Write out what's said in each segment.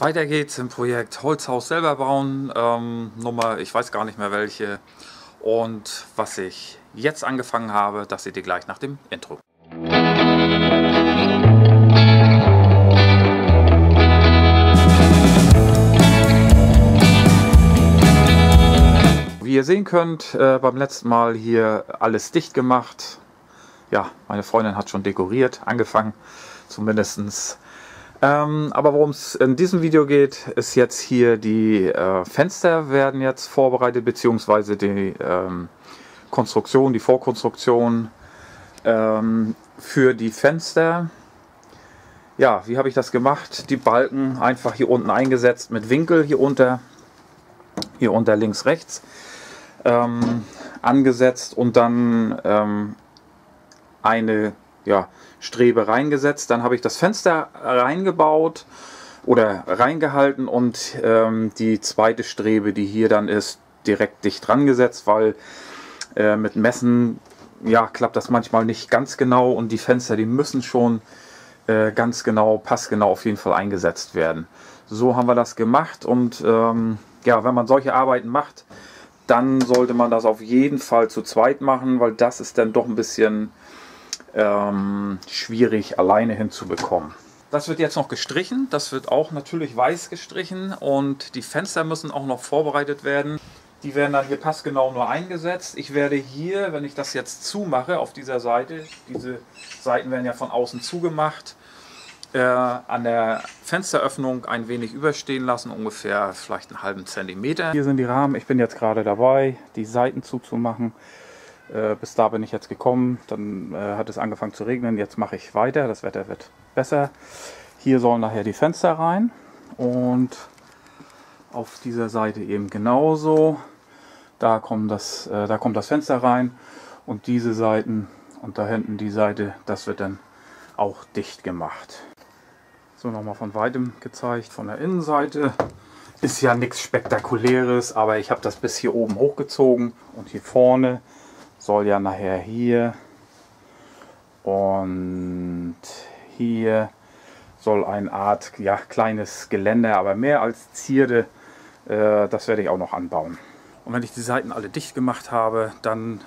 Weiter geht's im Projekt Holzhaus selber bauen, Nummer, ich weiß gar nicht mehr welche. Und was ich jetzt angefangen habe, das seht ihr gleich nach dem Intro. Wie ihr sehen könnt, beim letzten Mal hier alles dicht gemacht. Ja, meine Freundin hat schon dekoriert, angefangen zumindest. Aber worum es in diesem Video geht, ist jetzt hier die Fenster werden jetzt vorbereitet, beziehungsweise die Konstruktion, die Vorkonstruktion für die Fenster. Ja, wie habe ich das gemacht? Die Balken einfach hier unten eingesetzt mit Winkel, hier unter links, rechts angesetzt und dann eine Strebe reingesetzt, dann habe ich das Fenster reingebaut oder reingehalten und die zweite Strebe, die hier dann ist, direkt dicht dran gesetzt, weil mit Messen klappt das manchmal nicht ganz genau und die Fenster, die müssen schon ganz genau, passgenau auf jeden Fall eingesetzt werden. So haben wir das gemacht und ja, wenn man solche Arbeiten macht, dann sollte man das auf jeden Fall zu zweit machen, weil das ist dann doch ein bisschen schwierig alleine hinzubekommen. Das wird jetzt noch gestrichen, das wird auch natürlich weiß gestrichen und die Fenster müssen auch noch vorbereitet werden. Die werden dann hier passgenau nur eingesetzt. Ich werde hier, wenn ich das jetzt zumache auf dieser Seite, diese Seiten werden ja von außen zugemacht, an der Fensteröffnung ein wenig überstehen lassen, ungefähr vielleicht einen halben Zentimeter. Hier sind die Rahmen, ich bin jetzt gerade dabei, die Seiten zuzumachen. Bis da bin ich jetzt gekommen, dann hat es angefangen zu regnen, jetzt mache ich weiter, das Wetter wird besser. Hier sollen nachher die Fenster rein und auf dieser Seite eben genauso. Da kommt das Fenster rein und diese Seiten und da hinten die Seite, das wird dann auch dicht gemacht. So, nochmal von weitem gezeigt, von der Innenseite. Ist ja nichts Spektakuläres, aber ich habe das bis hier oben hochgezogen und hier vorne soll ja nachher hier und hier soll eine Art kleines Geländer, aber mehr als Zierde, das werde ich auch noch anbauen. Und wenn ich die Seiten alle dicht gemacht habe, dann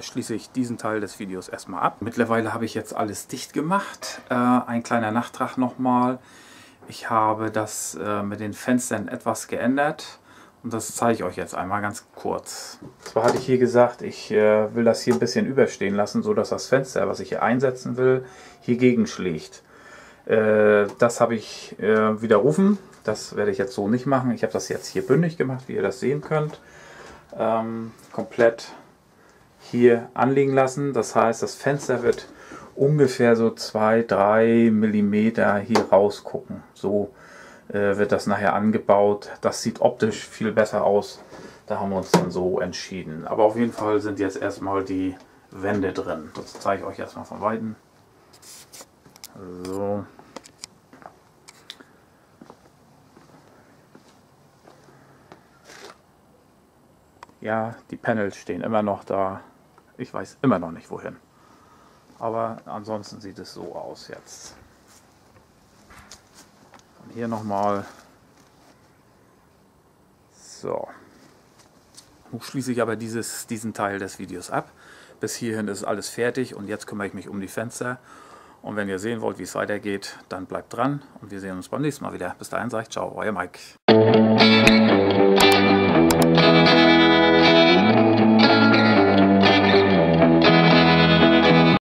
schließe ich diesen Teil des Videos erstmal ab. Mittlerweile habe ich jetzt alles dicht gemacht. Ein kleiner Nachtrag nochmal. Ich habe das mit den Fenstern etwas geändert. Und das zeige ich euch jetzt einmal ganz kurz. Zwar hatte ich hier gesagt, ich will das hier ein bisschen überstehen lassen, sodass das Fenster, was ich hier einsetzen will, hier gegenschlägt. Das habe ich widerrufen. Das werde ich jetzt so nicht machen. Ich habe das jetzt hier bündig gemacht, wie ihr das sehen könnt. Komplett hier anliegen lassen. Das heißt, das Fenster wird ungefähr so 2-3 mm hier rausgucken. So wird das nachher angebaut. Das sieht optisch viel besser aus. Da haben wir uns dann so entschieden. Aber auf jeden Fall sind jetzt erstmal die Wände drin. Das zeige ich euch erstmal von Weitem. So. Ja, die Panels stehen immer noch da. Ich weiß immer noch nicht wohin. Aber ansonsten sieht es so aus jetzt. Hier nochmal. So. Nun schließe ich aber diesen Teil des Videos ab. Bis hierhin ist alles fertig und jetzt kümmere ich mich um die Fenster. Und wenn ihr sehen wollt, wie es weitergeht, dann bleibt dran und wir sehen uns beim nächsten Mal wieder. Bis dahin sage ich ciao, euer Mike.